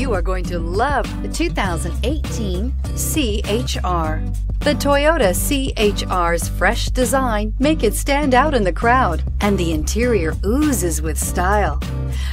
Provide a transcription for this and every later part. You are going to love the 2018 C-HR. The Toyota C-HR's fresh design make it stand out in the crowd, and the interior oozes with style.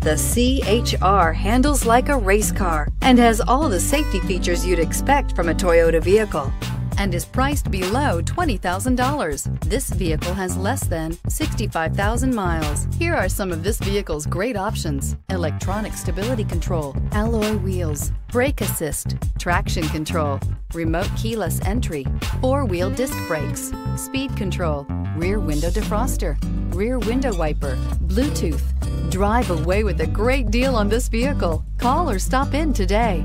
The C-HR handles like a race car and has all the safety features you'd expect from a Toyota vehicle, and is priced below $20,000. This vehicle has less than 65,000 miles. Here are some of this vehicle's great options: electronic stability control, alloy wheels, brake assist, traction control, remote keyless entry, four-wheel disc brakes, speed control, rear window defroster, rear window wiper, Bluetooth. Drive away with a great deal on this vehicle. Call or stop in today.